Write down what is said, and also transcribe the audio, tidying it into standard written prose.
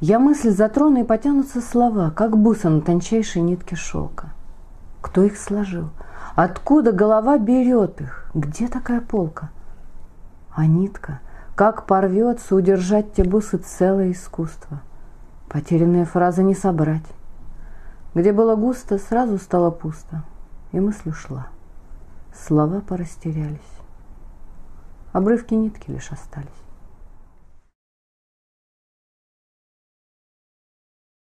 Я мысль затрону, и потянутся слова, как бусы на тончайшей нитке шелка. Кто их сложил? Откуда голова берет их? Где такая полка? А нитка, как порвется, удержать те бусы — целое искусство. Потерянные фразы не собрать. Где было густо, сразу стало пусто, и мысль ушла. Слова порастерялись. Обрывки нитки лишь остались.